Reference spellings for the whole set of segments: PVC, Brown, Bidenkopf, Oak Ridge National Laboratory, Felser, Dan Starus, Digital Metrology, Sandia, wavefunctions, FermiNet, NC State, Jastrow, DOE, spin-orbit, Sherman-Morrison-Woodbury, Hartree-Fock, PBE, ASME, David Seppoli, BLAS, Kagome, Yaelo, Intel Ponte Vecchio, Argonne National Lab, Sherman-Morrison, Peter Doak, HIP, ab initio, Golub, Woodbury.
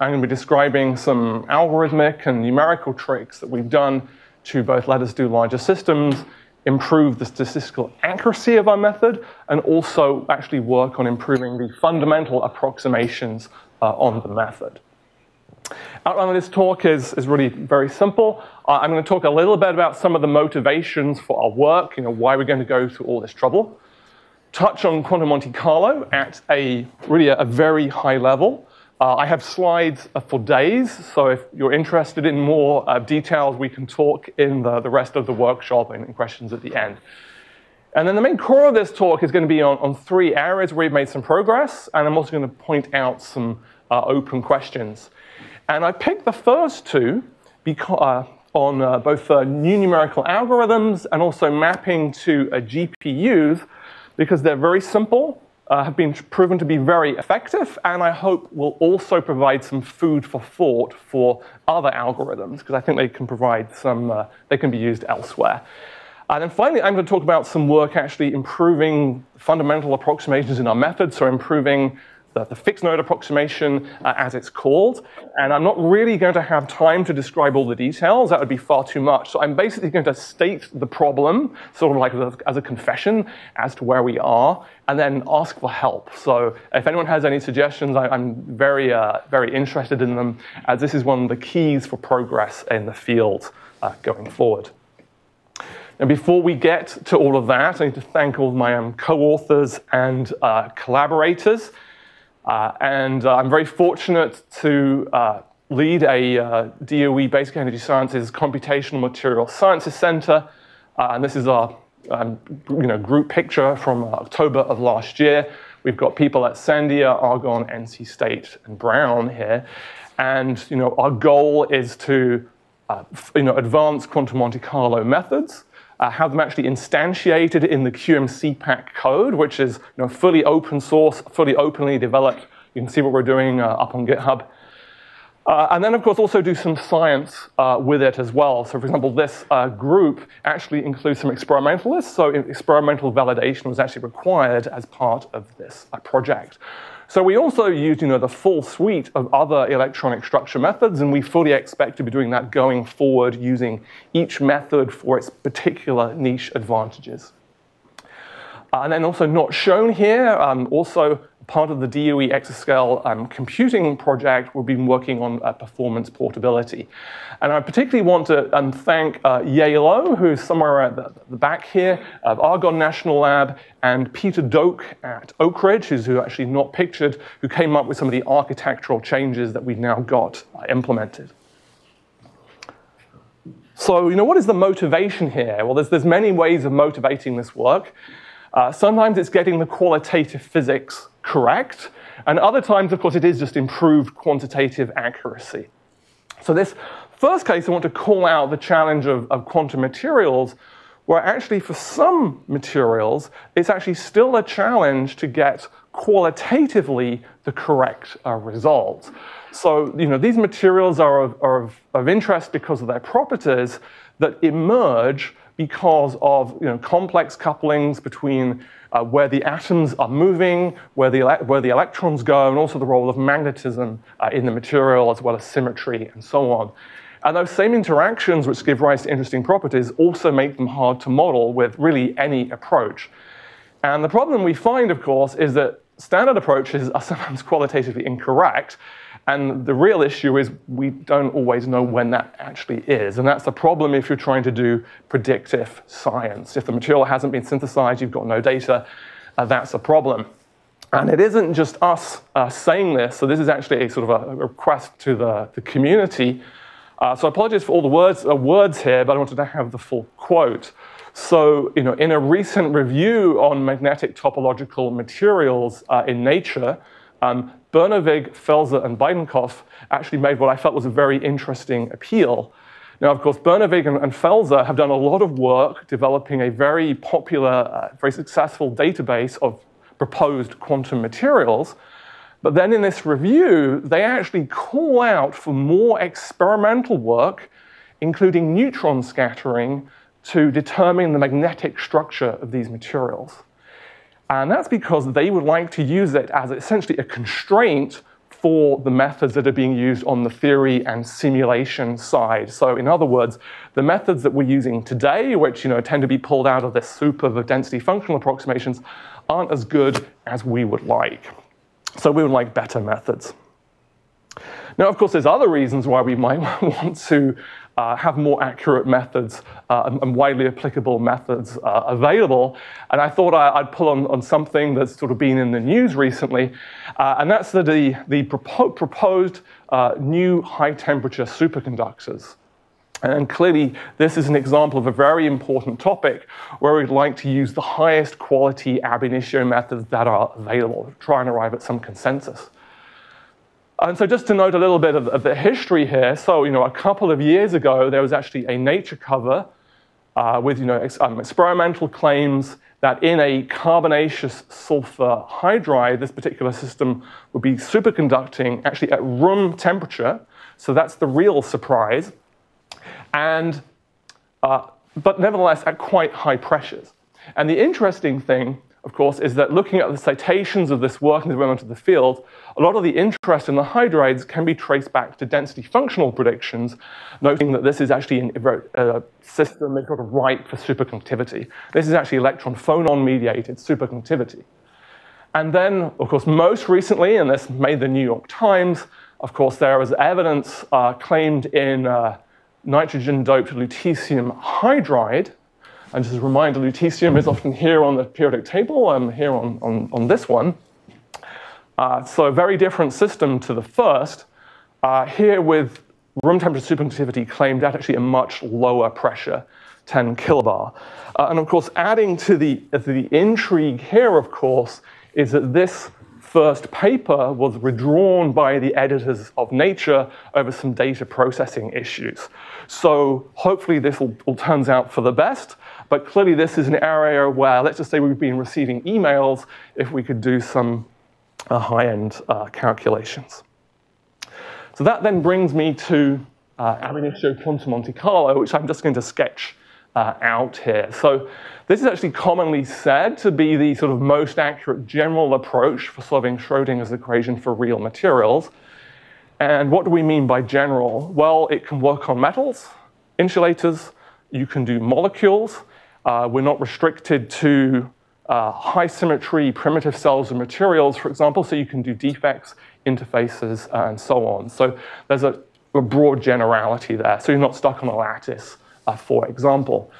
I'm going to be describing some algorithmic and numerical tricks that we've done to both let us do larger systems, improve the statistical accuracy of our method, and also actually work on improving the fundamental approximations on the method. Outline of this talk is really very simple. I'm going to talk a little bit about some of the motivations for our work, why we're going to go through all this trouble. Touch on quantum Monte Carlo at really a very high level. I have slides for days, so if you're interested in more details, we can talk in the rest of the workshop and in questions at the end. And then the main core of this talk is going to be on three areas where we've made some progress, and I'm also going to point out some open questions. And I picked the first two because, on both new numerical algorithms and also mapping to GPUs, because they're very simple, have been proven to be very effective, and I hope will also provide some food for thought for other algorithms, because I think they can provide some, they can be used elsewhere. And then finally, I'm going to talk about some work actually improving fundamental approximations in our method, so improving the fixed node approximation as it's called. And I'm not really going to have time to describe all the details. That would be far too much. So I'm basically going to state the problem, sort of like as a confession as to where we are, and then ask for help. So if anyone has any suggestions, I'm very interested in them, as this is one of the keys for progress in the field going forward. And before we get to all of that, I need to thank all of my co-authors and collaborators. I'm very fortunate to lead a DOE Basic Energy Sciences Computational Material Sciences Center, and this is our group picture from October of last year. We've got people at Sandia, Argonne, NC State, and Brown here, and our goal is to advance quantum Monte Carlo methods. Have them actually instantiated in the QMCPACK code, which is fully open source, fully openly developed. You can see what we're doing up on GitHub. And then, of course, also do some science with it as well. So, for example, this group actually includes some experimentalists, so experimental validation was actually required as part of this project. So we also used the full suite of other electronic structure methods, and we fully expect to be doing that going forward, using each method for its particular niche advantages. And then also not shown here, also part of the DOE Exascale computing project, we've been working on performance portability. And I particularly want to thank Yaelo, who's somewhere at the back here, of Argonne National Lab, and Peter Doak at Oak Ridge, who's actually not pictured, who came up with some of the architectural changes that we've now got implemented. So, what is the motivation here? Well, there's many ways of motivating this work. Sometimes it's getting the qualitative physics correct, and other times, of course, it is just improved quantitative accuracy. So this first case, I want to call out the challenge of quantum materials, where actually for some materials, it's actually still a challenge to get qualitatively the correct results. So, these materials are of interest because of their properties that emerge because of complex couplings between where the atoms are moving, where the electrons go, and also the role of magnetism in the material, as well as symmetry and so on. And those same interactions, which give rise to interesting properties, also make them hard to model with really any approach. And the problem we find, of course, is that standard approaches are sometimes qualitatively incorrect. And the real issue is we don't always know when that actually is. And that's the problem if you're trying to do predictive science. If the material hasn't been synthesized, you've got no data, that's a problem. And it isn't just us saying this. So this is actually a sort of a request to the community. So apologies for all the words here, but I wanted to have the full quote. So, in a recent review on magnetic topological materials in Nature, Bernevig, Felser, and Bidenkopf actually made what I felt was a very interesting appeal. Now, of course, Bernevig and Felser have done a lot of work developing a very popular, very successful database of proposed quantum materials. But then in this review, they actually call out for more experimental work, including neutron scattering, to determine the magnetic structure of these materials. And that's because they would like to use it as essentially a constraint for the methods that are being used on the theory and simulation side. So in other words, the methods that we're using today, which tend to be pulled out of this soup of density functional approximations, aren't as good as we would like. So we would like better methods. Now, of course, there's other reasons why we might want to have more accurate methods and widely applicable methods available. And I thought I'd pull on something that's sort of been in the news recently, and that's the proposed new high-temperature superconductors. And clearly, this is an example of a very important topic where we'd like to use the highest quality ab initio methods that are available to try and arrive at some consensus. And so just to note a little bit of the history here, so a couple of years ago, there was actually a Nature cover with experimental claims that in a carbonaceous sulfur hydride, this particular system would be superconducting actually at room temperature. So that's the real surprise. And, but nevertheless, at quite high pressures. And the interesting thing, of course, is that looking at the citations of this work and the development of the field, a lot of the interest in the hydrides can be traced back to density functional predictions, noting that this is actually a system that's sort of ripe for superconductivity. This is actually electron-phonon-mediated superconductivity. And then, of course, most recently, and this made the New York Times, of course, there was evidence claimed in nitrogen-doped lutetium hydride. And just as a reminder, lutetium is often here on the periodic table, and here on this one. So a very different system to the first. Here with room temperature superconductivity claimed at actually a much lower pressure, 10 kilobar. And of course, adding to the intrigue here, of course, is that this first paper was withdrawn by the editors of Nature over some data processing issues. So hopefully this all turns out for the best. But clearly, this is an area where, let's just say we've been receiving emails if we could do some high-end calculations. So that then brings me to ab initio quantum Monte Carlo, which I'm just going to sketch out here. So this is actually commonly said to be the sort of most accurate general approach for solving Schrödinger's equation for real materials. And what do we mean by general? Well, it can work on metals, insulators. You can do molecules. We're not restricted to high symmetry primitive cells and materials, for example, so you can do defects, interfaces, and so on. So there's a broad generality there, so you're not stuck on a lattice, for example.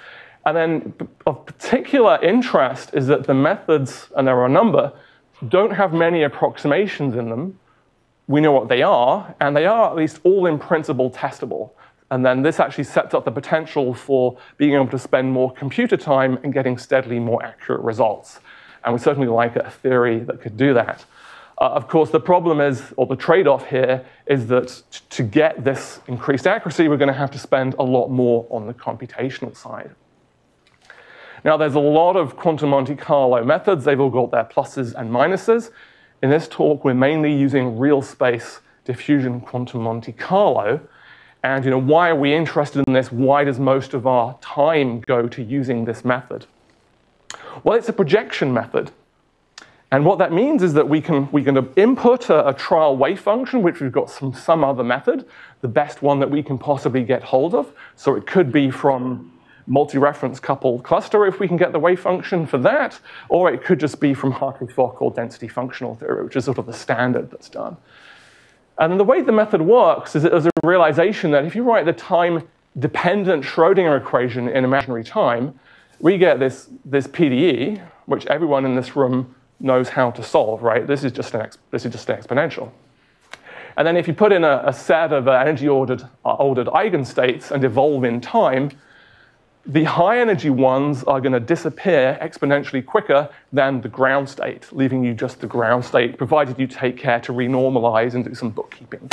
And then of particular interest is that the methods, and there are a number, don't have many approximations in them. We know what they are, and they are at least all in principle testable. And then this actually sets up the potential for being able to spend more computer time and getting steadily more accurate results. And we certainly like a theory that could do that. Of course, the problem is, or the trade-off here, is that to get this increased accuracy, we're going to have to spend a lot more on the computational side. Now, there's a lot of quantum Monte Carlo methods. They've all got their pluses and minuses. In this talk, we're mainly using real space diffusion quantum Monte Carlo. And why are we interested in this? Why does most of our time go to using this method? Well, it's a projection method. And what that means is that we can input a trial wave function, which we've got some other method, the best one that we can possibly get hold of. So it could be from multi-reference coupled cluster, if we can get the wave function for that, or it could just be from Hartree-Fock or density functional theory, which is sort of the standard that's done. And the way the method works is that there's a realization that if you write the time-dependent Schrödinger equation in imaginary time, we get this PDE, which everyone in this room knows how to solve, right? This is just an exponential. And then if you put in a set of energy-ordered eigenstates and evolve in time, the high-energy ones are going to disappear exponentially quicker than the ground state, leaving you just the ground state, provided you take care to renormalize and do some bookkeeping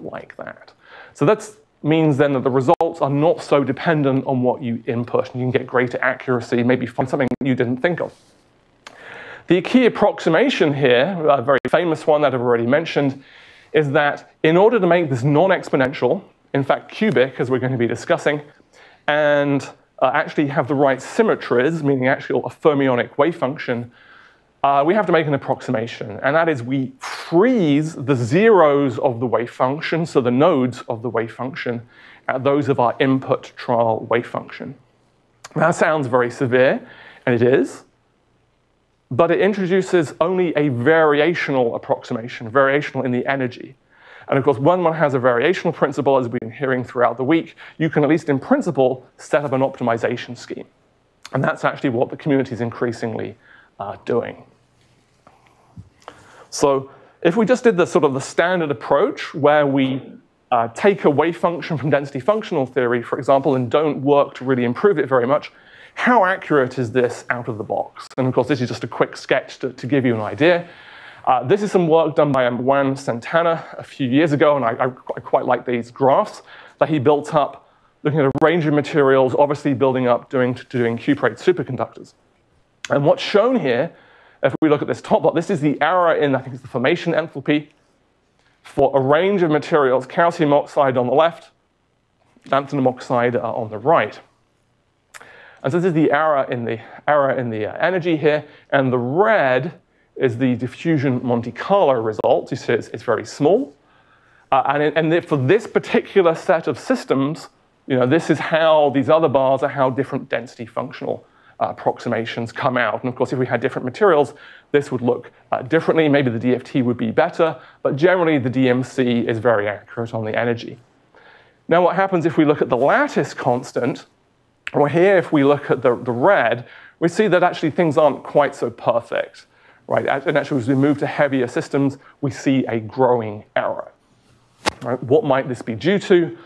like that. So that means then that the results are not so dependent on what you input, and you can get greater accuracy, maybe find something you didn't think of. The key approximation here, a very famous one that I've already mentioned, is that in order to make this non-exponential, in fact cubic, as we're going to be discussing, and actually have the right symmetries, meaning actual fermionic wave function, we have to make an approximation, and that is we freeze the zeros of the wave function, so the nodes of the wave function, at those of our input trial wave function. That sounds very severe, and it is, but it introduces only a variational approximation, variational in the energy. And of course, when one has a variational principle, as we've been hearing throughout the week, you can at least in principle set up an optimization scheme. And that's actually what the community is increasingly doing. So if we just did the sort of the standard approach where we take a wave function from density functional theory, for example, and don't work to really improve it very much, how accurate is this out of the box? And of course, this is just a quick sketch to give you an idea. This is some work done by Juan Santana a few years ago, and I quite like these graphs that he built up, looking at a range of materials, obviously building up to doing cuprate superconductors. And what's shown here, if we look at this top plot, this is the error in, I think it's the formation enthalpy, for a range of materials, calcium oxide on the left, lanthanum oxide on the right. And so this is the error in the energy here, and the red is the diffusion Monte Carlo result. You see it's very small. And for this particular set of systems, you know, this is how these other bars are how different density functional approximations come out. And of course, if we had different materials, this would look differently. Maybe the DFT would be better, but generally the DMC is very accurate on the energy. Now what happens if we look at the lattice constant, or here if we look at the red, we see that actually things aren't quite so perfect. Right? And actually, as we move to heavier systems, we see a growing error. Right? What might this be due to?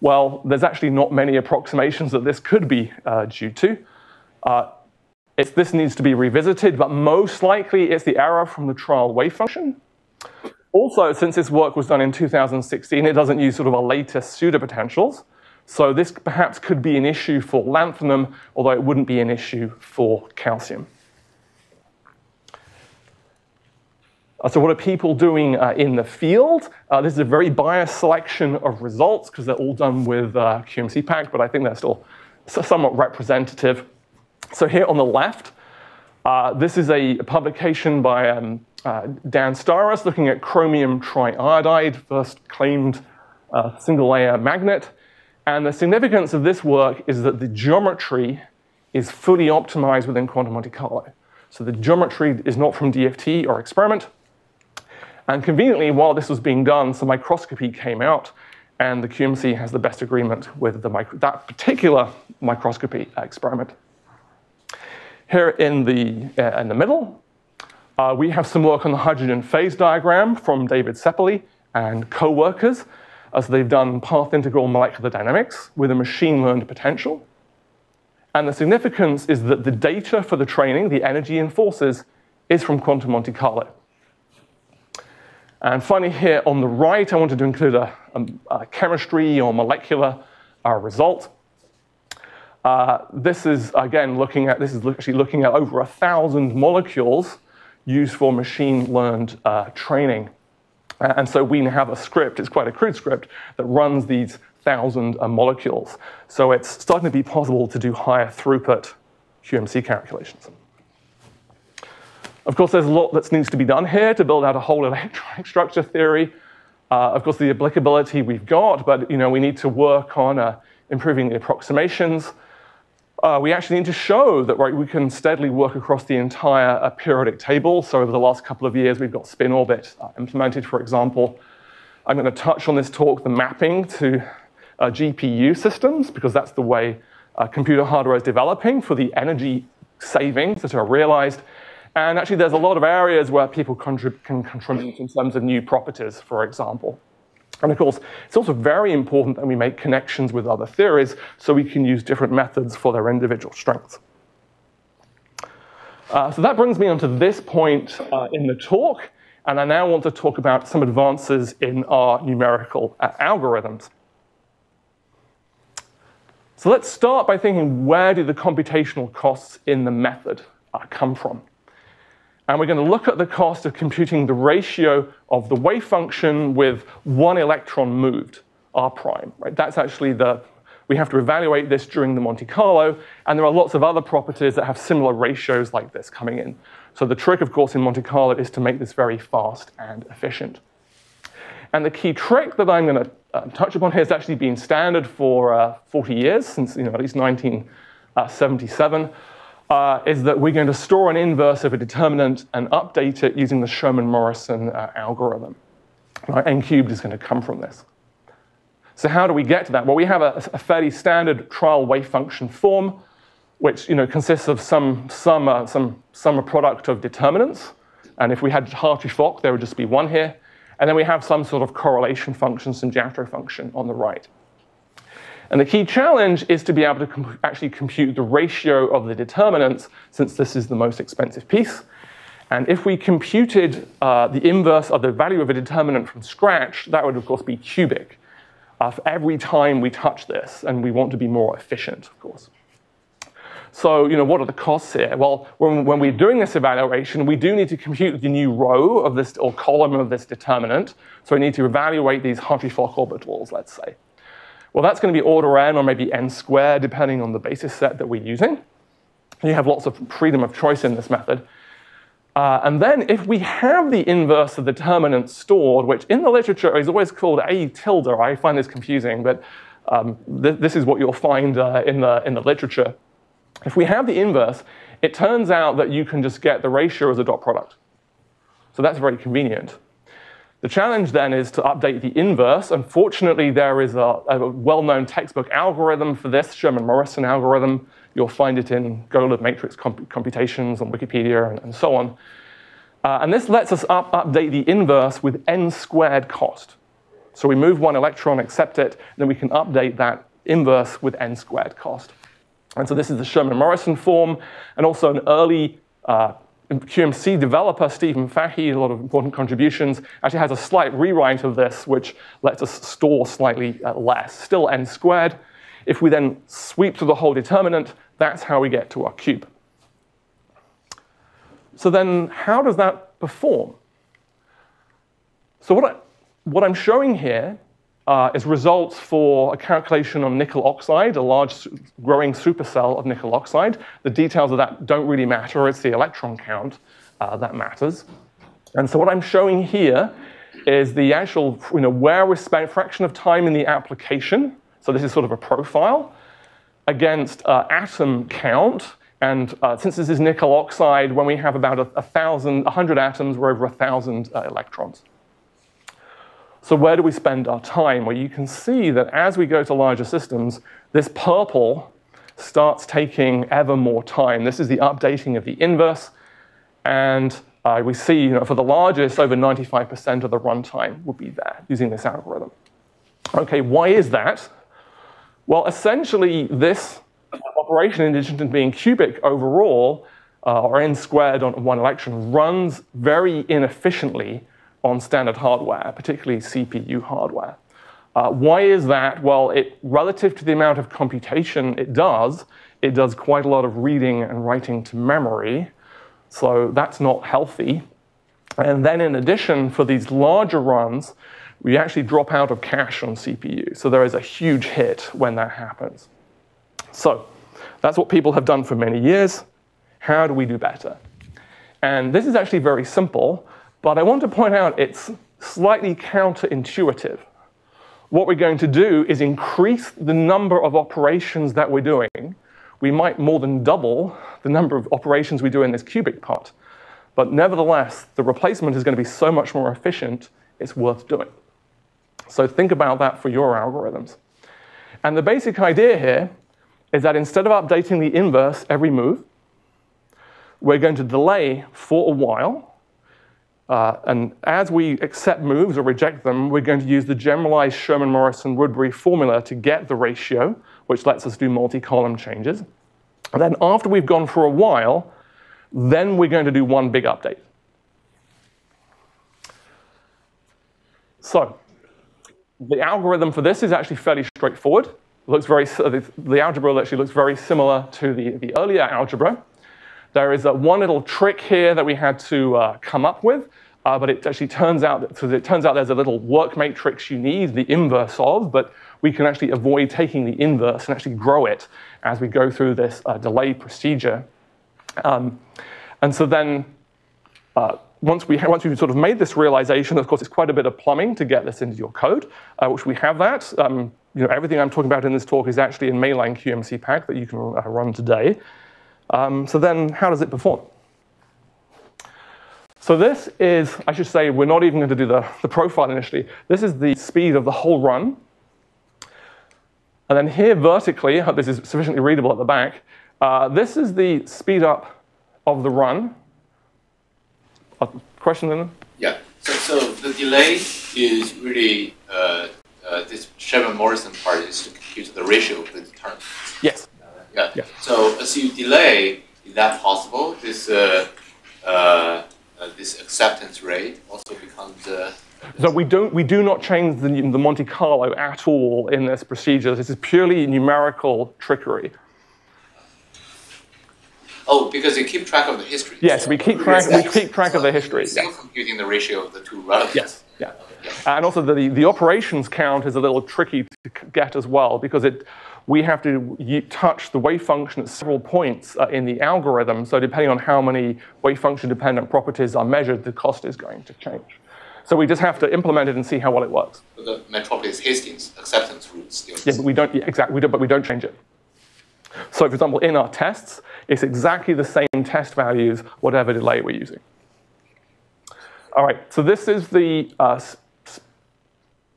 Well, there's actually not many approximations that this could be due to. This needs to be revisited, but most likely it's the error from the trial wave function. Also, since this work was done in 2016, it doesn't use sort of our latest pseudopotentials. So this perhaps could be an issue for lanthanum, although it wouldn't be an issue for calcium. So what are people doing in the field? This is a very biased selection of results because they're all done with QMCPACK, but I think they're still somewhat representative. So here on the left, this is a publication by Dan Starus looking at chromium triiodide, first claimed single layer magnet. And the significance of this work is that the geometry is fully optimized within quantum Monte Carlo. So the geometry is not from DFT or experiment. And conveniently, while this was being done, some microscopy came out, and the QMC has the best agreement with that particular microscopy experiment. Here in the middle, we have some work on the hydrogen phase diagram from David Seppoli and co-workers, as they've done path integral molecular dynamics with a machine-learned potential. And the significance is that the data for the training, the energy and forces, is from quantum Monte Carlo. And finally here on the right, I wanted to include a chemistry or molecular result. This is, again, looking at over 1,000 molecules used for machine-learned training. And so we have a script, it's quite a crude script, that runs these 1,000 molecules. So it's starting to be possible to do higher throughput QMC calculations. Of course, there's a lot that needs to be done here to build out a whole electronic structure theory. Of course, the applicability we've got, but you know, we need to work on improving the approximations. We actually need to show that we can steadily work across the entire periodic table. So over the last couple of years, we've got spin orbit implemented, for example. I'm going to touch on this talk, the mapping to GPU systems, because that's the way computer hardware is developing for the energy savings that are realized. And actually, there's a lot of areas where people can contribute in terms of new properties, for example. And of course, it's also very important that we make connections with other theories so we can use different methods for their individual strengths. So that brings me on to this point in the talk. And I now want to talk about some advances in our numerical algorithms. So let's start by thinking, where do the computational costs in the method come from? And we're going to look at the cost of computing the ratio of the wave function with one electron moved, r prime. Right? That's actually we have to evaluate this during the Monte Carlo, and there are lots of other properties that have similar ratios like this coming in. So the trick, of course, in Monte Carlo is to make this very fast and efficient. And the key trick that I'm going to touch upon here has actually been standard for 40 years, since at least 1977, is that we're going to store an inverse of a determinant and update it using the Sherman-Morrison algorithm. Right? N cubed is going to come from this. So how do we get to that? Well, we have a fairly standard trial wave function form, which consists of some product of determinants. And if we had Hartree-Fock, there would just be one here. And then we have some sort of correlation function, some Jastrow function on the right. And the key challenge is to be able to actually compute the ratio of the determinants, since this is the most expensive piece. And if we computed the inverse of the value of a determinant from scratch, that would, of course, be cubic for every time we touch this. And we want to be more efficient, of course. So what are the costs here? Well, when we're doing this evaluation, we do need to compute the new row of this, or column of this determinant. So we need to evaluate these Hartree-Fock orbitals, let's say. Well, that's going to be order n or maybe n squared, depending on the basis set that we're using. And you have lots of freedom of choice in this method. And then if we have the inverse of the determinant stored, which in the literature is always called A tilde, I find this confusing, but this is what you'll find in the literature. If we have the inverse, it turns out that you can just get the ratio as a dot product. So that's very convenient. The challenge then is to update the inverse. Unfortunately, there is a well-known textbook algorithm for this, Sherman-Morrison algorithm. You'll find it in Golub matrix computations on Wikipedia and so on. And this lets us update the inverse with n squared cost. So we move one electron, accept it, and then we can update that inverse with n squared cost. And so this is the Sherman-Morrison form, and also an early QMC developer, Stephen Fahey, a lot of important contributions, actually has a slight rewrite of this, which lets us store slightly less, still n squared. If we then sweep through the whole determinant, that's how we get to our cube. So then how does that perform? So what I'm showing here is results for a calculation on nickel oxide, a large growing supercell of nickel oxide. The details of that don't really matter. It's the electron count that matters. And so what I'm showing here is the actual, where we spent fraction of time in the application. So this is sort of a profile against atom count. And since this is nickel oxide, when we have about 100 atoms, we're over 1,000 electrons. So where do we spend our time? Well, you can see that as we go to larger systems, this purple starts taking ever more time. This is the updating of the inverse. And we see for the largest, over 95% of the runtime would be there using this algorithm. OK, why is that? Well, essentially, this operation, in addition to being cubic overall, or n squared on one electron, runs very inefficiently on standard hardware, particularly CPU hardware. Why is that? Well, relative to the amount of computation it does quite a lot of reading and writing to memory. So that's not healthy. And then in addition, for these larger runs, we actually drop out of cache on CPU. So there is a huge hit when that happens. So that's what people have done for many years. How do we do better? And this is actually very simple. But I want to point out it's slightly counterintuitive. What we're going to do is increase the number of operations that we're doing. We might more than double the number of operations we do in this cubic part. But nevertheless, the replacement is going to be so much more efficient, it's worth doing. So think about that for your algorithms. And the basic idea here is that instead of updating the inverse every move, we're going to delay for a while. And as we accept moves or reject them, we're going to use the generalized Sherman-Morrison-Woodbury formula to get the ratio, which lets us do multi-column changes. And then after we've gone for a while, then we're going to do one big update. So the algorithm for this is actually fairly straightforward. It looks very, the algebra actually looks very similar to the earlier algebra. There is one little trick here that we had to come up with, but it actually turns out that, there's a little work matrix you need, the inverse of, but we can actually avoid taking the inverse and actually grow it as we go through this delay procedure. And so then Once you've sort of made this realization, of course, it's quite a bit of plumbing to get this into your code, which we have that. You know, everything I'm talking about in this talk is actually in mainline QMCPACK that you can run today. So then how does it perform? So this is, I should say, we're not even going to do the profile initially. This is the speed of the whole run. And then here vertically, I hope this is sufficiently readable at the back, this is the speed up of the run. Question then? Yeah, so the delay is really, this Sherman-Morrison part is to compute the ratio of the terms. Yes. Yeah. So as you delay, is that possible? This this acceptance rate also becomes. So we do not change the Monte Carlo at all in this procedure. This is purely numerical trickery. Oh, because you keep track of the history. Yes, so we keep track of the history. Still computing the ratio of the two relatives. Yes. Yeah. And also the operations count is a little tricky to get as well, because we have to touch the wave function at several points in the algorithm. So depending on how many wave function dependent properties are measured, the cost is going to change. So we just have to implement it and see how well it works. But the metropolis is Hastings acceptance route still. Yeah, but we don't but we don't change it. So for example, in our tests, it's exactly the same test values, whatever delay we're using. All right, so this is the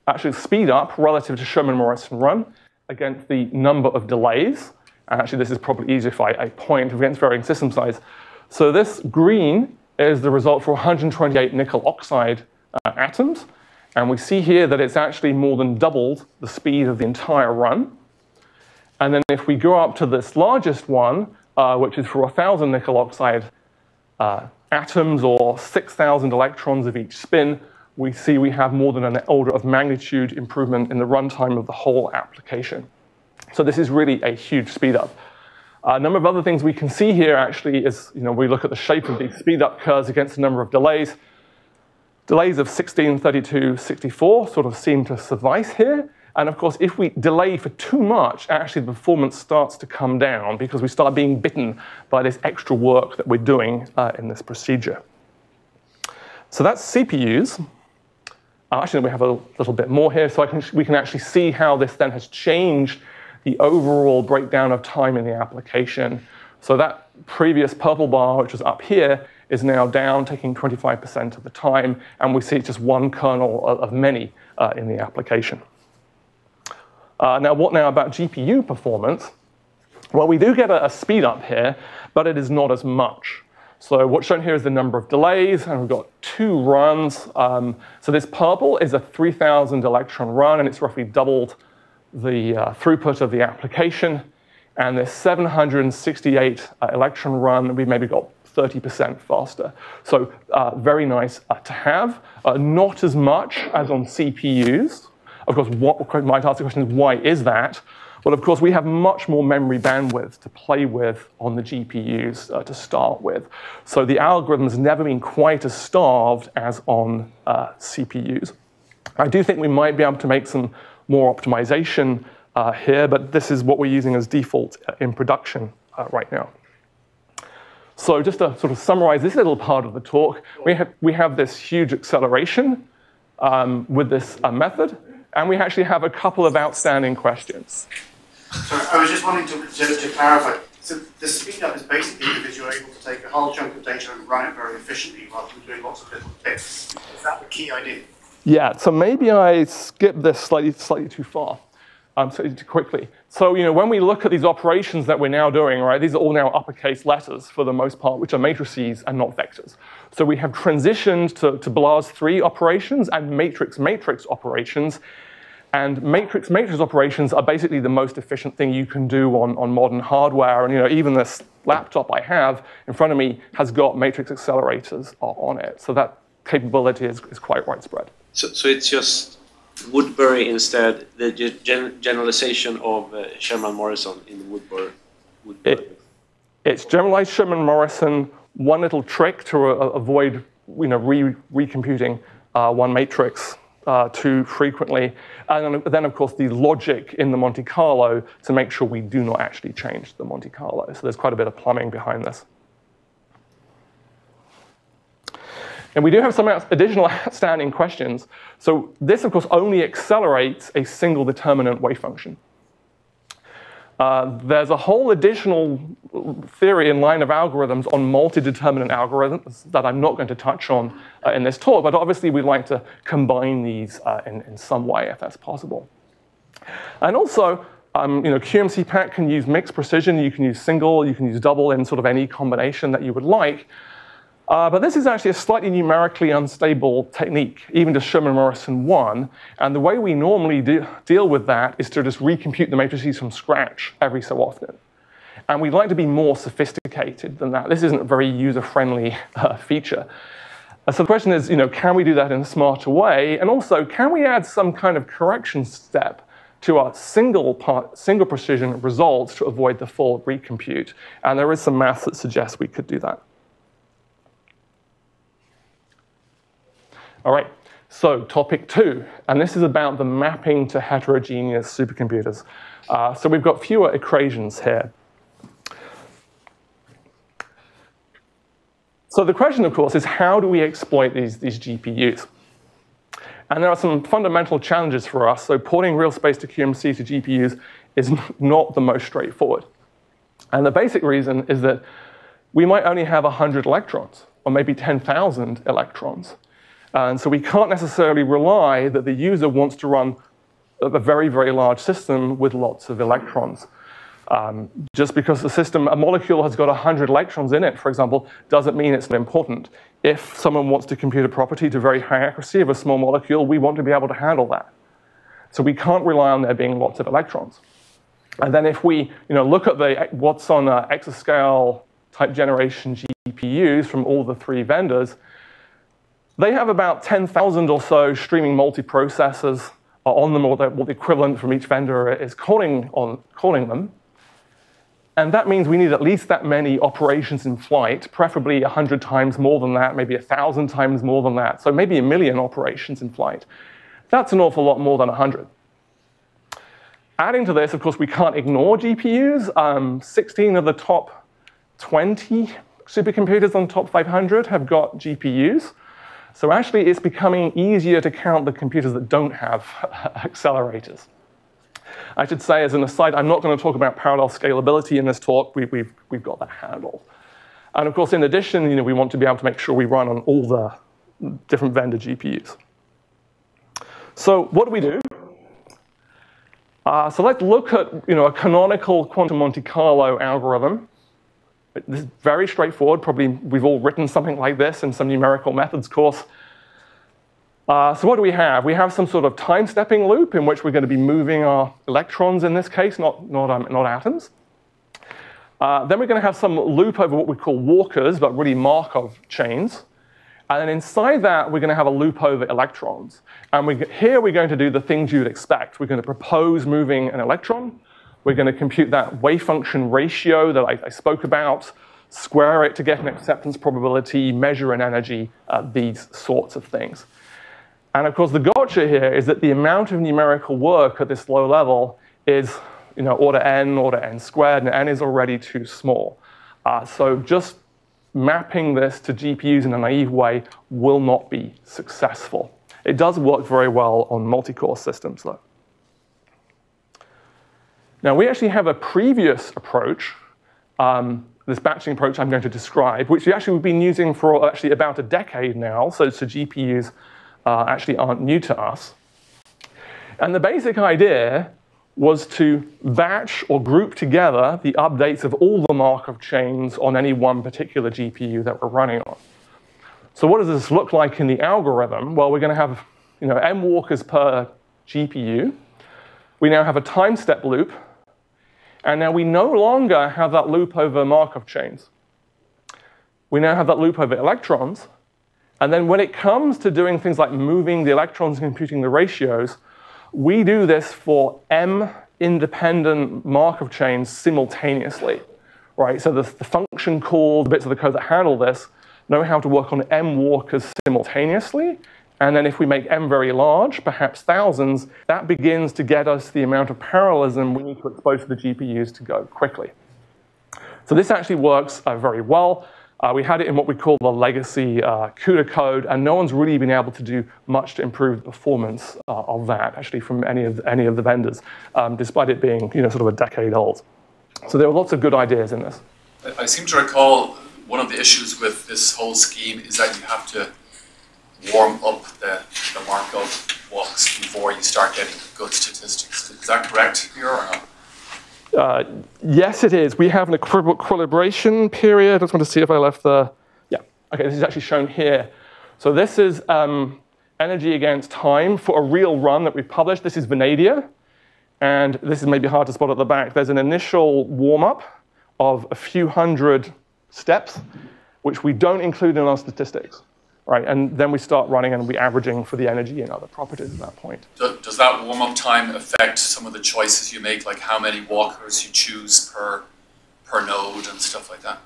actually speed up relative to Sherman-Morrison run against the number of delays. And actually, this is probably easier if I point against varying system size. So this green is the result for 128 nickel oxide atoms. And we see here that it's actually more than doubled the speed of the entire run. And then if we go up to this largest one, which is for 1,000 nickel oxide atoms or 6,000 electrons of each spin, we see we have more than an order of magnitude improvement in the runtime of the whole application. So this is really a huge speed up. A number of other things we can see here actually is, you know, we look at the shape of these speed up curves against the number of delays. Delays of 16, 32, 64 sort of seem to suffice here. And of course, if we delay for too much, actually the performance starts to come down because we start being bitten by this extra work that we're doing in this procedure. So that's CPUs. Actually, we have a little bit more here, so we can actually see how this then has changed the overall breakdown of time in the application. So that previous purple bar, which was up here, is now down, taking 25% of the time, and we see it's just one kernel of many in the application. Now, what now about GPU performance? Well, we do get a speed up here, but it is not as much. So what's shown here is the number of delays, and we've got two runs. So this purple is a 3,000 electron run, and it's roughly doubled the throughput of the application. And this 768 electron run, we've maybe got 30% faster. So very nice to have. Not as much as on CPUs. Of course, what might ask the question is, why is that? Well, of course, we have much more memory bandwidth to play with on the GPUs to start with. So the algorithm's never been quite as starved as on CPUs. I do think we might be able to make some more optimization here, but this is what we're using as default in production right now. So just to sort of summarize this little part of the talk, we have this huge acceleration with this method. And we actually have a couple of outstanding questions. Sorry, I was just wanting to clarify. So the speed up is basically because you're able to take a whole chunk of data and run it very efficiently rather than doing lots of little bits. Is that the key idea? Yeah, so maybe I skipped this slightly too far, slightly too quickly. So, you know, when we look at these operations that we're now doing, right, these are all now uppercase letters for the most part, which are matrices and not vectors. So we have transitioned to BLAS 3 operations and matrix-matrix operations. And matrix-matrix operations are basically the most efficient thing you can do on modern hardware. And, you know, even this laptop I have in front of me has got matrix accelerators on it. So that capability is quite widespread. So it's just Woodbury instead, the generalization of Sherman-Morrison in Woodbury. It's generalized Sherman-Morrison, one little trick to avoid, you know, recomputing one matrix too frequently. And then, of course, the logic in the Monte Carlo to make sure we do not actually change the Monte Carlo. So there's quite a bit of plumbing behind this. And we do have some additional outstanding questions. So this, of course, only accelerates a single determinant wave function. There's a whole additional theory and line of algorithms on multi-determinant algorithms that I'm not going to touch on in this talk, but obviously we'd like to combine these in some way if that's possible. And also, QMCPACK can use mixed precision. You can use single, you can use double in sort of any combination that you would like. But this is actually a slightly numerically unstable technique, even to Sherman-Morrison 1. And the way we normally deal with that is to just recompute the matrices from scratch every so often. And we'd like to be more sophisticated than that. This isn't a very user-friendly feature. So the question is, can we do that in a smarter way? And also, can we add some kind of correction step to our single precision results to avoid the full recompute? And there is some math that suggests we could do that. All right, so topic two, and this is about the mapping to heterogeneous supercomputers. So we've got fewer equations here. So the question, of course, is how do we exploit these GPUs? And there are some fundamental challenges for us. So porting real space to QMC to GPUs is not the most straightforward. And the basic reason is that we might only have 100 electrons, or maybe 10,000 electrons. And so we can't necessarily rely that the user wants to run a very, very large system with lots of electrons. Just because a molecule has got 100 electrons in it, for example, doesn't mean it's not important. If someone wants to compute a property to very high accuracy of a small molecule, we want to be able to handle that. So we can't rely on there being lots of electrons. And then if we look at what's on exascale type generation GPUs from all the three vendors, they have about 10,000 or so streaming multiprocessors on them, or what the equivalent from each vendor is calling them. And that means we need at least that many operations in flight, preferably 100 times more than that, maybe 1,000 times more than that, so maybe 1 million operations in flight. That's an awful lot more than 100. Adding to this, of course, we can't ignore GPUs. 16 of the top 20 supercomputers on top 500 have got GPUs. So actually, it's becoming easier to count the computers that don't have accelerators. I should say, as an aside, I'm not going to talk about parallel scalability in this talk. We've got that handled. And of course, in addition, we want to be able to make sure we run on all the different vendor GPUs. So what do we do? So let's look at a canonical quantum Monte Carlo algorithm. This is very straightforward. Probably we've all written something like this in some numerical methods course. So what do we have? We have some sort of time-stepping loop in which we're going to be moving our electrons in this case, not atoms. Then we're going to have some loop over what we call walkers, but really Markov chains. And then inside that, we're going to have a loop over electrons. And here we're going to do the things you would expect. We're going to propose moving an electron. We're going to compute that wave function ratio that I spoke about, square it to get an acceptance probability, measure an energy, these sorts of things. And of course, the gotcha here is that the amount of numerical work at this low level is order n squared, and n is already too small. So just mapping this to GPUs in a naive way will not be successful. It does work very well on multi-core systems, though. Now, we actually have a previous approach, this batching approach I'm going to describe, which we actually have been using for actually about a decade now, so GPUs actually aren't new to us. And the basic idea was to batch or group together the updates of all the Markov chains on any one particular GPU that we're running on. So what does this look like in the algorithm? Well, we're going to have m walkers per GPU. We now have a time step loop. And now we no longer have that loop over Markov chains. We now have that loop over electrons. And then when it comes to doing things like moving the electrons and computing the ratios, we do this for m independent Markov chains simultaneously. Right? So the function calls, the bits of the code that handle this, know how to work on m walkers simultaneously. And then if we make m very large, perhaps thousands, that begins to get us the amount of parallelism we need to expose to the GPUs to go quickly. So this actually works very well. We had it in what we call the legacy CUDA code, and no one's really been able to do much to improve the performance of that, actually, from any of the vendors, despite it being, you know, sort of a decade old. So there were lots of good ideas in this. I seem to recall one of the issues with this whole scheme is that you have to warm up the Markov walks before you start getting good statistics. Is that correct here or not? Yes, it is. We have an equilibration period. I just want to see if I left the... Yeah, okay, this is actually shown here. So this is energy against time for a real run that we've published. This is Vanadium, and this is maybe hard to spot at the back. There's an initial warm-up of a few hundred steps, which we don't include in our statistics, right? And then we start running and we're averaging for the energy and other properties at that point. Does that warm-up time affect some of the choices you make, like how many walkers you choose per node and stuff like that?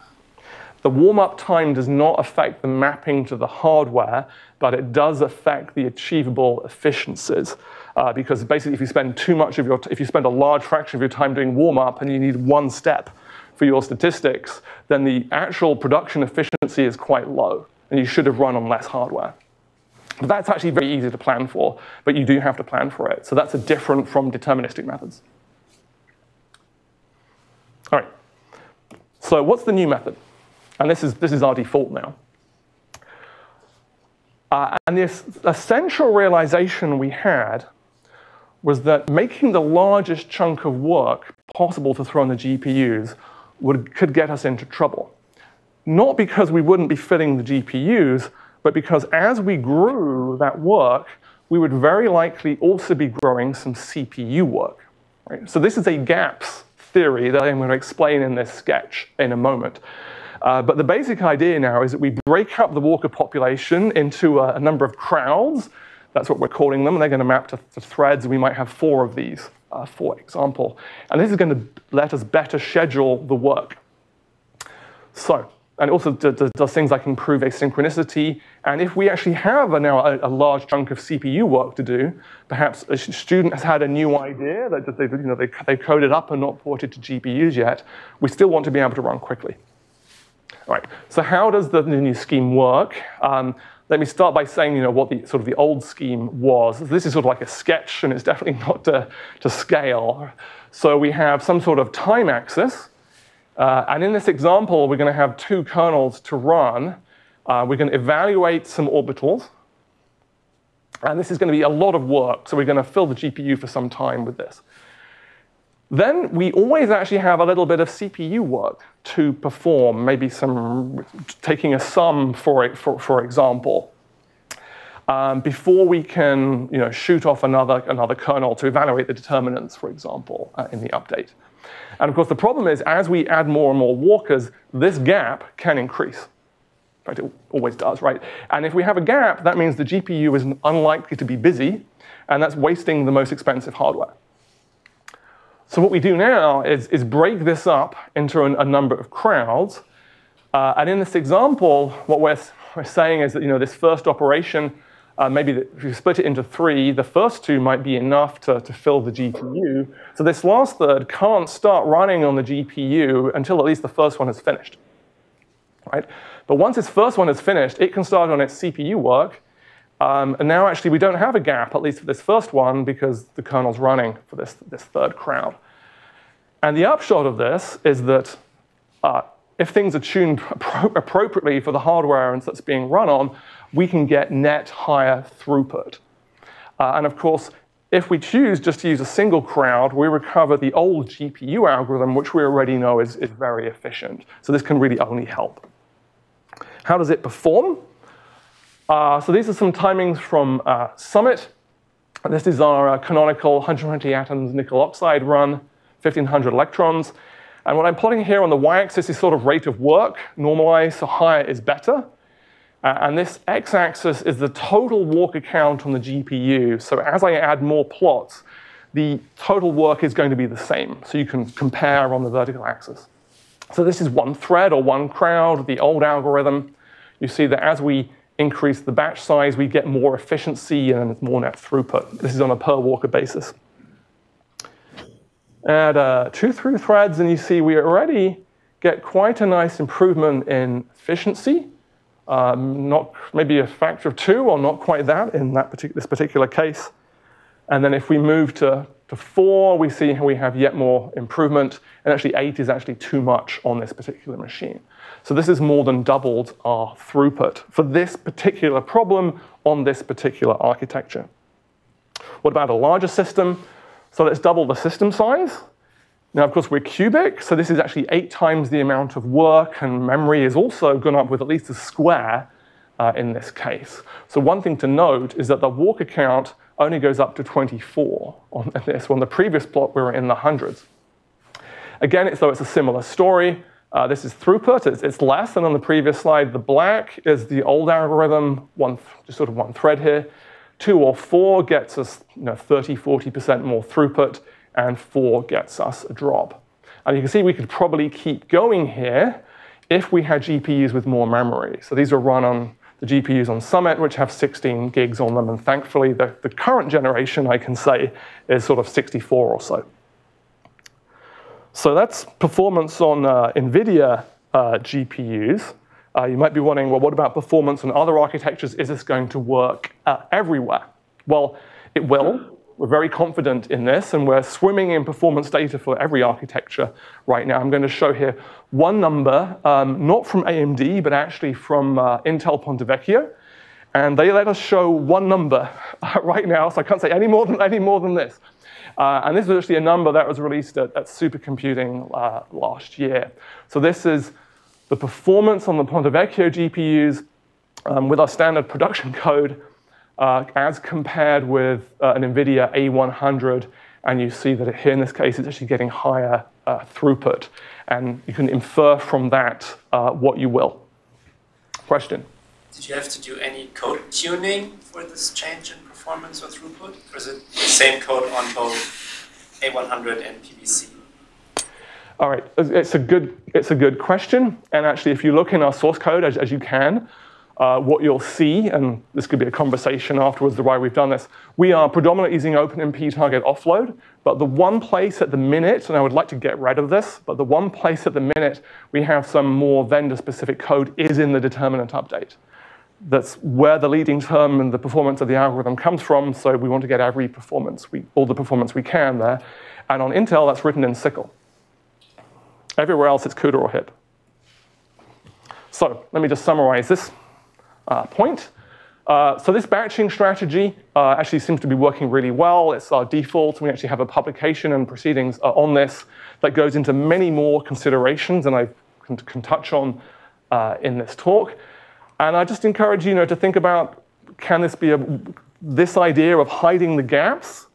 The warm-up time does not affect the mapping to the hardware, but it does affect the achievable efficiencies. Because basically, if you spend too much of your, if you spend a large fraction of your time doing warm-up and you need one step for your statistics, then the actual production efficiency is quite low, and you should have run on less hardware. But that's actually very easy to plan for, but you do have to plan for it. So that's different from deterministic methods. All right. So what's the new method? And this is our default now. And this essential realization we had was that making the largest chunk of work possible to throw on the GPUs could get us into trouble. Not because we wouldn't be fitting the GPUs, but because as we grew that work, we would very likely also be growing some CPU work. Right? So this is a gaps theory that I'm going to explain in this sketch in a moment. But the basic idea now is that we break up the walker population into a number of crowds. That's what we're calling them. They're going to map to threads. We might have four of these, for example. And this is going to let us better schedule the work. So, and it also does things like improve asynchronicity. And if we actually have now a large chunk of CPU work to do, perhaps a student has had a new idea that they coded up and not ported to GPUs yet, we still want to be able to run quickly. All right, so how does the new scheme work? Let me start by saying, you know, what the sort of the old scheme was. This is sort of like a sketch, and it's definitely not to scale. So we have some sort of time axis, and in this example, we're going to have two kernels to run. We're going to evaluate some orbitals, and this is going to be a lot of work. So we're going to fill the GPU for some time with this. Then we always actually have a little bit of CPU work to perform, maybe some taking a sum for example, before we can, you know, shoot off another kernel to evaluate the determinants, for example, in the update. And of course, the problem is as we add more and more walkers, this gap can increase. In fact, it always does, right? And if we have a gap, that means the GPU is unlikely to be busy, and that's wasting the most expensive hardware. So what we do now is break this up into a number of crowds. And in this example, what we're saying is that, you know, this first operation, maybe if you split it into three, the first two might be enough to fill the GPU. So this last third can't start running on the GPU until at least the first one is finished. Right? But once this first one is finished, it can start on its CPU work. And now, actually, we don't have a gap, at least for this first one, because the kernel's running for this third crowd. And the upshot of this is that if things are tuned appropriately for the hardware that's being run on, we can get net higher throughput. And of course, if we choose just to use a single crowd, we recover the old GPU algorithm, which we already know is very efficient. So this can really only help. How does it perform? So these are some timings from Summit. This is our canonical 120 atoms nickel oxide run, 1,500 electrons. And what I'm plotting here on the y-axis is sort of rate of work, normalized, so higher is better. And this x-axis is the total walker count on the GPU. So as I add more plots, the total work is going to be the same. So you can compare on the vertical axis. So this is one thread or one crowd, the old algorithm. You see that as we increase the batch size, we get more efficiency and more net throughput. This is on a per walker basis. Add two through threads, and you see we already get quite a nice improvement in efficiency, not maybe a factor of 2 or not quite that in that this particular case. And then if we move to 4, we see how we have yet more improvement. And actually 8 is actually too much on this particular machine. So this is more than doubled our throughput for this particular problem on this particular architecture. What about a larger system? So let's double the system size. Now, of course, we're cubic, so this is actually 8 times the amount of work, and memory is also gone up with at least a square in this case. So one thing to note is that the Walker count only goes up to 24 on this one. The previous plot, we were in the hundreds. Again, it's a similar story. This is throughput. It's less than on the previous slide. The black is the old algorithm, just sort of one thread here. 2 or 4 gets us 30, 40% more throughput, and 4 gets us a drop. And you can see we could probably keep going here if we had GPUs with more memory. So these are run on the GPUs on Summit, which have 16 gigs on them, and thankfully the current generation, I can say, is sort of 64 or so. So that's performance on NVIDIA GPUs. You might be wondering, well, what about performance on other architectures? Is this going to work everywhere? Well, it will. We're very confident in this, and we're swimming in performance data for every architecture right now. I'm going to show here one number, not from AMD, but actually from Intel Ponte Vecchio, and they let us show one number right now, so I can't say any more than this. And this was actually a number that was released at supercomputing last year. So this is the performance on the Ponte Vecchio GPUs with our standard production code, as compared with an NVIDIA A100, and you see that here in this case it's actually getting higher throughput, and you can infer from that what you will. Question? Did you have to do any code tuning for this change in performance or throughput, or is it the same code on both A100 and PVC? All right, it's a good question, and actually if you look in our source code, as you can, what you'll see, and this could be a conversation afterwards, the why we've done this, we are predominantly using OpenMP target offload, but the one place at the minute, and I would like to get rid of this, but the one place at the minute we have some more vendor-specific code is in the determinant update. That's where the leading term and the performance of the algorithm comes from, so we want to get every performance, all the performance we can there. And on Intel, that's written in SYCL. Everywhere else, it's CUDA or HIP. So let me just summarize this point. So this batching strategy actually seems to be working really well. It's our default, and we actually have a publication and proceedings on this that goes into many more considerations, and I can touch on in this talk. And I just encourage you to think about, can this be this idea of hiding the gaps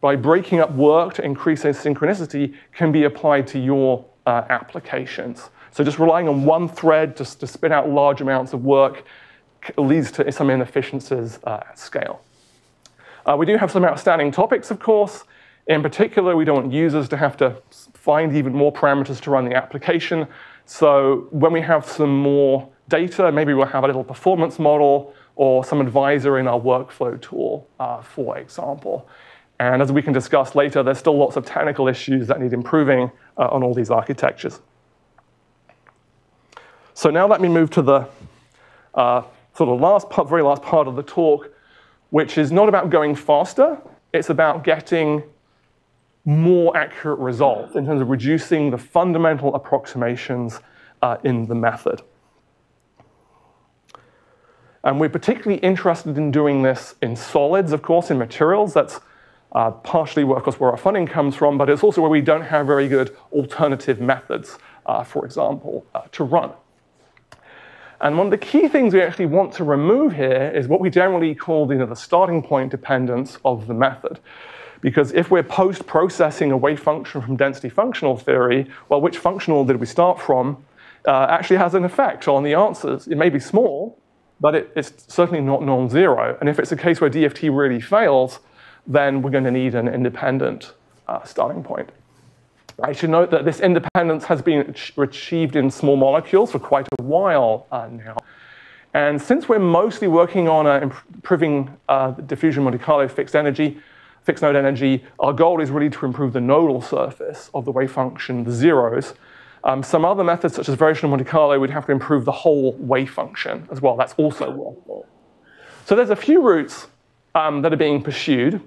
by breaking up work to increase asynchronicity can be applied to your applications. So just relying on one thread just to spit out large amounts of work leads to some inefficiencies at scale. We do have some outstanding topics, of course. In particular, we don't want users to have to find even more parameters to run the application. So when we have some more data, maybe we'll have a little performance model or some advisor in our workflow tool, for example. And as we can discuss later, there's still lots of technical issues that need improving on all these architectures. So now let me move to the sort of very last part of the talk, which is not about going faster, it's about getting more accurate results in terms of reducing the fundamental approximations in the method. And we're particularly interested in doing this in solids, of course, in materials. That's partially, of course, where our funding comes from, but it's also where we don't have very good alternative methods, for example, to run. And one of the key things we actually want to remove here is what we generally call the starting point dependence of the method. Because if we're post-processing a wave function from density functional theory, well, which functional did we start from actually has an effect on the answers. It may be small, but it's certainly not non-zero. And if it's a case where DFT really fails, then we're going to need an independent starting point. I should note that this independence has been achieved in small molecules for quite a while now. And since we're mostly working on improving the diffusion Monte Carlo fixed node energy, our goal is really to improve the nodal surface of the wave function, the zeros. Some other methods, such as variational Monte Carlo, we'd have to improve the whole wave function as well. That's also wrong. So there's a few routes that are being pursued.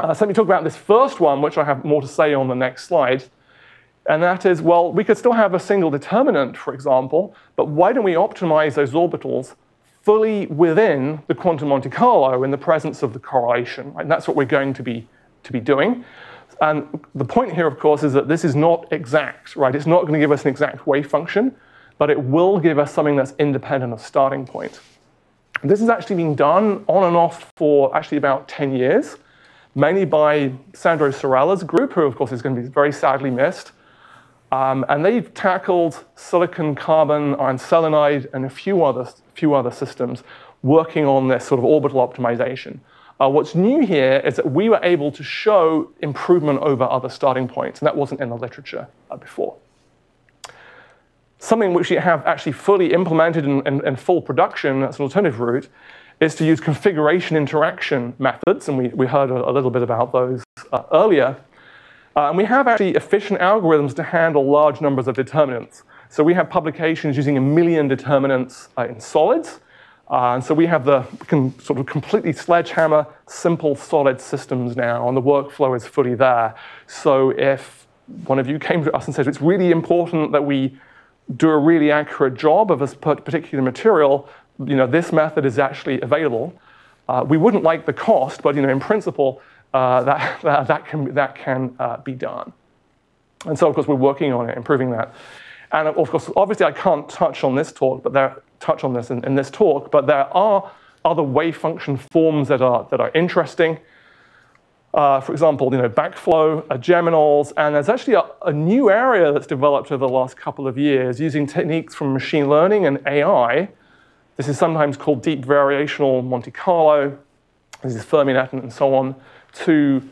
So let me talk about this first one, which I have more to say on the next slide. And that is, well, we could still have a single determinant, for example, but why don't we optimize those orbitals fully within the quantum Monte Carlo in the presence of the correlation? Right? And that's what we're going to be doing. And the point here, of course, is that this is not exact, right? It's not going to give us an exact wave function, but it will give us something that's independent of starting point. And this is actually being done on and off for actually about 10 years, mainly by Sandro Sorella's group, who, of course, is going to be very sadly missed. And they've tackled silicon, carbon, iron selenide, and a few other systems working on this sort of orbital optimization. What's new here is that we were able to show improvement over other starting points, and that wasn't in the literature before. Something which you have actually fully implemented in full production, that's an alternative route, is to use configuration interaction methods, and we heard a little bit about those earlier. And we have actually efficient algorithms to handle large numbers of determinants. So we have publications using 1 million determinants in solids. And so we have the sort of completely sledgehammer simple solid systems now, and the workflow is fully there. So if one of you came to us and said, it's really important that we do a really accurate job of a particular material, you know, this method is actually available. We wouldn't like the cost, but you know, in principle, that can be done. And so, of course, we're working on it, improving that. And of course, obviously, I can't touch on this talk, but but there are other wave function forms that are interesting. For example, you know, backflow, Geminals, and there's actually a new area that's developed over the last couple of years using techniques from machine learning and AI. This is sometimes called deep variational Monte Carlo. This is Ferminet and so on, to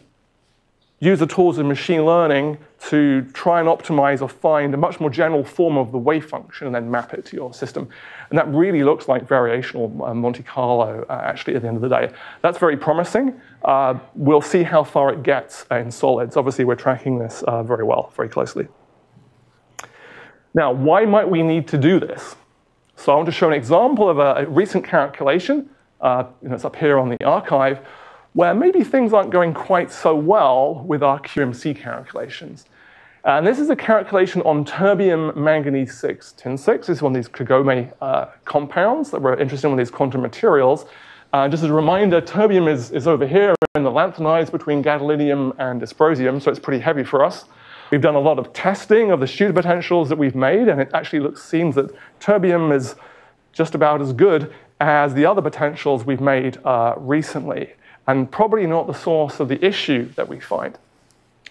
use the tools of machine learning to try and optimize or find a much more general form of the wave function and then map it to your system. And that really looks like variational Monte Carlo, actually, at the end of the day. That's very promising. We'll see how far it gets in solids. Obviously, we're tracking this very well, very closely. Now, why might we need to do this? So I want to show an example of a recent calculation. It's up here on the archive, where maybe things aren't going quite so well with our QMC calculations. And this is a calculation on terbium manganese 6 tin 6. This is one of these Kagome compounds that we're interested in with these quantum materials. Just as a reminder, terbium is over here in the lanthanides between gadolinium and dysprosium, so it's pretty heavy for us. We've done a lot of testing of the Suda potentials that we've made, and it actually seems that terbium is just about as good as the other potentials we've made recently, and probably not the source of the issue that we find.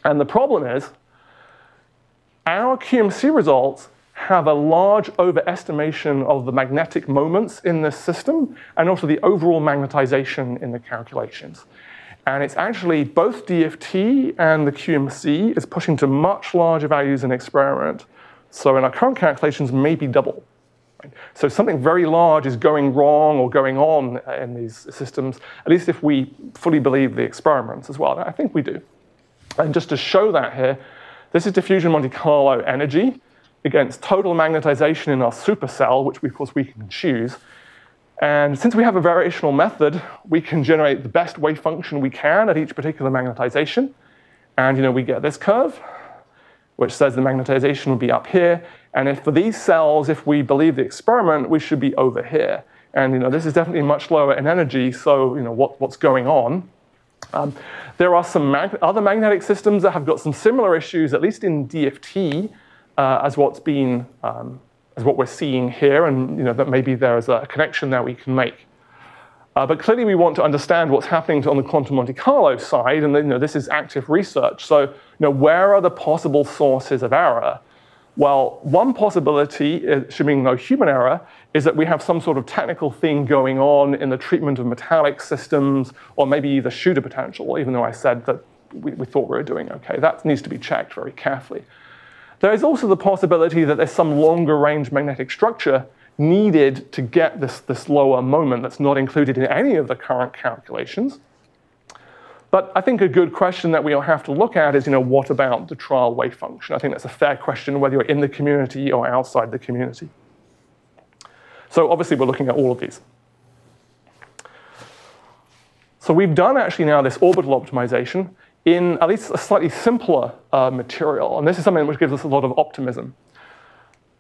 And the problem is, our QMC results have a large overestimation of the magnetic moments in this system, and also the overall magnetization in the calculations. And it's actually both DFT and the QMC is pushing to much larger values in experiment. So in our current calculations, maybe double. So something very large is going wrong or going on in these systems, at least if we fully believe the experiments as well. I think we do. And just to show that here, this is diffusion Monte Carlo energy against total magnetization in our supercell, which of course we can choose. And since we have a variational method, we can generate the best wave function we can at each particular magnetization. And you know, we get this curve, which says the magnetization would be up here. And if for these cells, if we believe the experiment, we should be over here. And you know, this is definitely much lower in energy, so you know, what's going on? There are some other magnetic systems that have got some similar issues, at least in DFT, as what we're seeing here. And you know, that maybe there is a connection that we can make. But clearly, we want to understand what's happening on the quantum Monte Carlo side, and you know, this is active research. So you know, where are the possible sources of error? Well, one possibility, assuming no human error, is that we have some sort of technical thing going on in the treatment of metallic systems, or maybe the Suda potential, even though I said that we thought we were doing okay. That needs to be checked very carefully. There is also the possibility that there's some longer-range magnetic structure needed to get this lower moment that's not included in any of the current calculations. But I think a good question that we'll have to look at is, what about the trial wave function? I think that's a fair question, whether you're in the community or outside the community. So obviously, we're looking at all of these. So we've done actually now this orbital optimization in at least a slightly simpler material. And this is something which gives us a lot of optimism.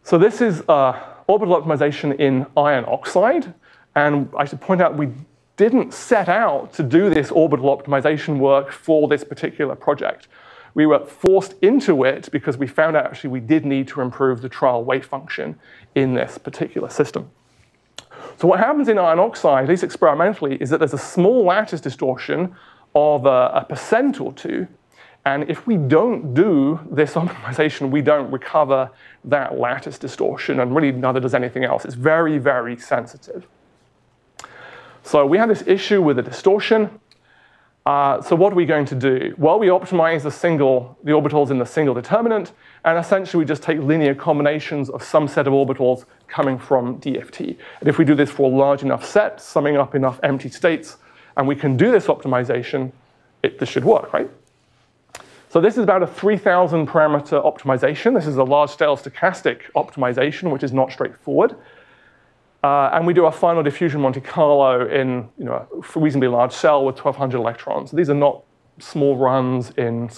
So this is orbital optimization in iron oxide. And I should point out we didn't set out to do this orbital optimization work for this particular project. We were forced into it because we found out actually we did need to improve the trial weight function in this particular system. So what happens in iron oxide, at least experimentally, is that there's a small lattice distortion of a percent or two. And if we don't do this optimization, we don't recover that lattice distortion, and really neither does anything else. It's very, very sensitive. So we have this issue with the distortion. So what are we going to do? Well, we optimize the orbitals in the single determinant, and essentially we just take linear combinations of some set of orbitals coming from DFT. And if we do this for a large enough set, summing up enough empty states, and we can do this optimization, this should work, right? So this is about a 3,000 parameter optimization. This is a large-scale stochastic optimization, which is not straightforward. And we do our final diffusion Monte Carlo in a reasonably large cell with 1,200 electrons. These are not small runs in,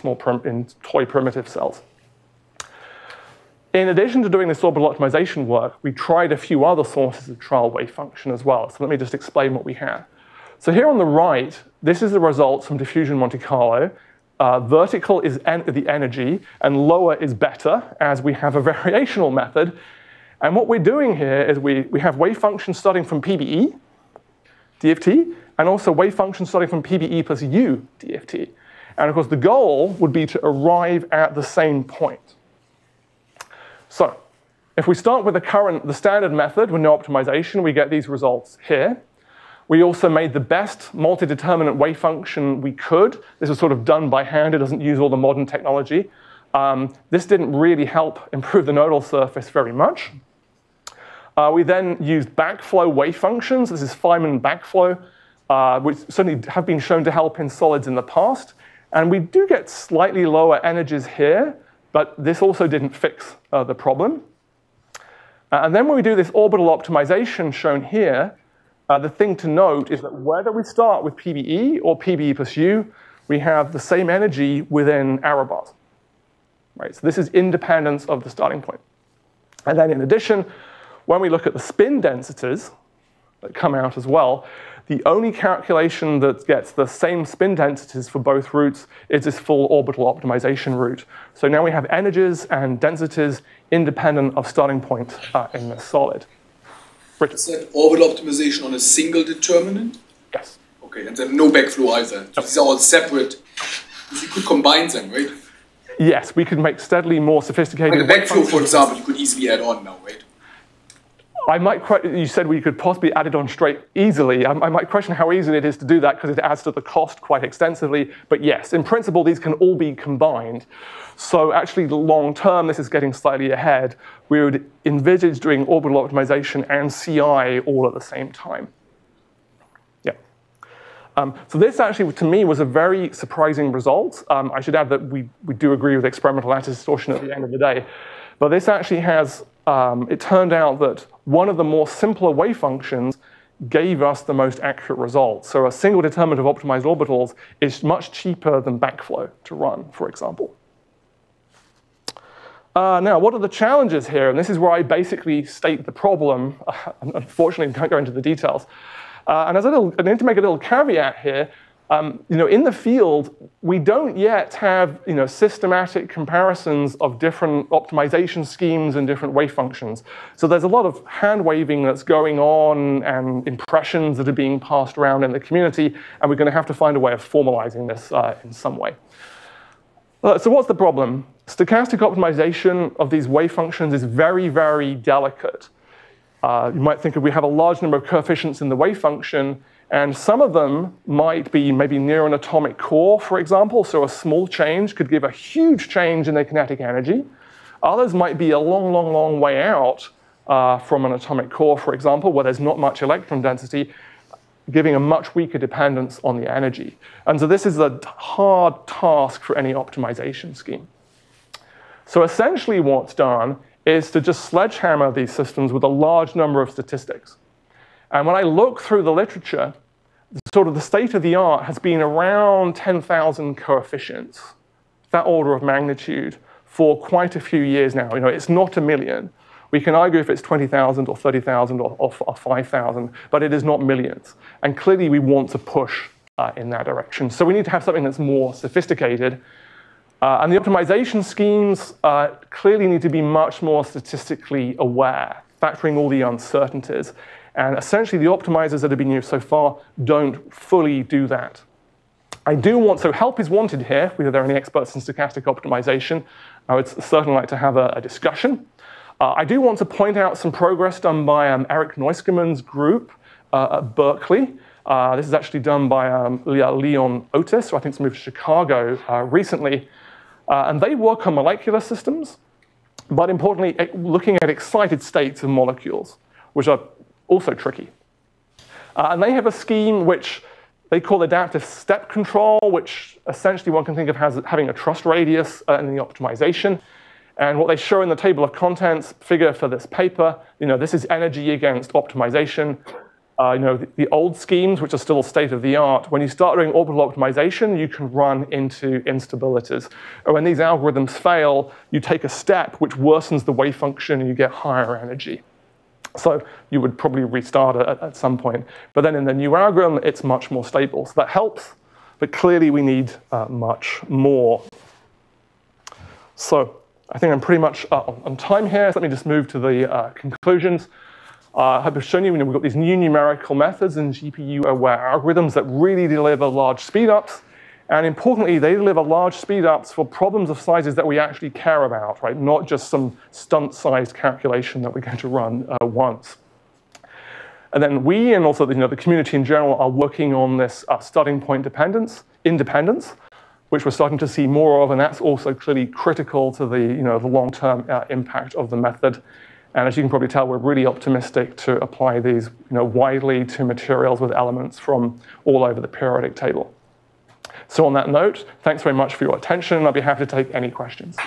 toy primitive cells. In addition to doing this orbital optimization work, we tried a few other sources of trial wave function as well. So let me just explain what we had. So here on the right, this is the results from diffusion Monte Carlo. Vertical is the energy, and lower is better, as we have a variational method. And what we're doing here is we have wave functions starting from PBE, DFT, and also wave functions starting from PBE plus U, DFT. And of course, the goal would be to arrive at the same point. So if we start with the standard method with no optimization, we get these results here. We also made the best multi-determinant wave function we could. This was sort of done by hand. It doesn't use all the modern technology. This didn't really help improve the nodal surface very much. We then used backflow wave functions. This is Feynman backflow, which certainly have been shown to help in solids in the past. And we do get slightly lower energies here, but this also didn't fix the problem. And then when we do this orbital optimization shown here, the thing to note is that whether we start with PBE or PBE plus U, we have the same energy within arrow bars. Right, so this is independence of the starting point. And then in addition, when we look at the spin densities that come out as well, the only calculation that gets the same spin densities for both routes is this full orbital optimization route. So now we have energies and densities independent of starting point in the solid. Richard. Is that orbital optimization on a single determinant? Yes. Okay, and then no backflow either. So these are all separate. If you could combine them, right? Yes, we could make steadily more sophisticated. Like the backflow, for example, you could easily add on now, right? I might you said we could possibly add it on straight easily. I might question how easy it is to do that because it adds to the cost quite extensively. But yes, in principle, these can all be combined. So actually, long term, this is getting slightly ahead. We would envisage doing orbital optimization and CI all at the same time. So this actually, to me, was a very surprising result. I should add that we do agree with experimental lattice distortion at the end of the day. But this actually has, it turned out that one of the more simpler wave functions gave us the most accurate result. So a single determinant of optimized orbitals is much cheaper than backflow to run, for example. Now, what are the challenges here? And this is where I basically state the problem. Unfortunately, I can't go into the details. And as I need to make a little caveat here, in the field, we don't yet have systematic comparisons of different optimization schemes and different wave functions. So there's a lot of hand-waving that's going on and impressions that are being passed around in the community, and we're going to have to find a way of formalizing this in some way. So what's the problem? Stochastic optimization of these wave functions is very, very delicate. You might think if we have a large number of coefficients in the wave function, and some of them might be maybe near an atomic core, for example. So a small change could give a huge change in their kinetic energy. Others might be a long, long, long way out from an atomic core, for example, where there's not much electron density. giving a much weaker dependence on the energy. And so this is a hard task for any optimization scheme. So essentially what's done is to just sledgehammer these systems with a large number of statistics. And when I look through the literature, sort of the state of the art has been around 10,000 coefficients, that order of magnitude, for quite a few years now. You know, it's not a million. We can argue if it's 20,000 or 30,000 or 5,000, but it is not millions. And clearly we want to push in that direction. So we need to have something that's more sophisticated. And the optimization schemes clearly need to be much more statistically aware, factoring all the uncertainties. And essentially, the optimizers that have been used so far don't fully do that. So help is wanted here, whether there are any experts in stochastic optimization. I would certainly like to have a discussion. I do want to point out some progress done by Eric Neuskerman's group at Berkeley. This is actually done by Leon Otis, who I think has moved to Chicago recently. And they work on molecular systems, but importantly, looking at excited states of molecules, which are also tricky. And they have a scheme which they call adaptive step control, which essentially one can think of as having a truss radius in the optimization. And what they show in the table of contents figure for this paper, you know, this is energy against optimization. You know, the old schemes, which are still state of the art, when you start doing orbital optimization, you can run into instabilities. And when these algorithms fail, you take a step which worsens the wave function and you get higher energy. So you would probably restart at some point. But then in the new algorithm, it's much more stable. So that helps, but clearly we need much more. So I think I'm pretty much on time here. So let me just move to the conclusions. I hope I've shown you, we've got these new numerical methods and GPU-aware algorithms that really deliver large speedups. And importantly, they deliver large speedups for problems of sizes that we actually care about, right? Not just some stunt-sized calculation that we're going to run once. And then we, and also the community in general, are working on this starting point independence, which we're starting to see more of, and that's also clearly critical to the long-term impact of the method. And as you can probably tell, we're really optimistic to apply these widely to materials with elements from all over the periodic table. So on that note, thanks very much for your attention. I'll be happy to take any questions.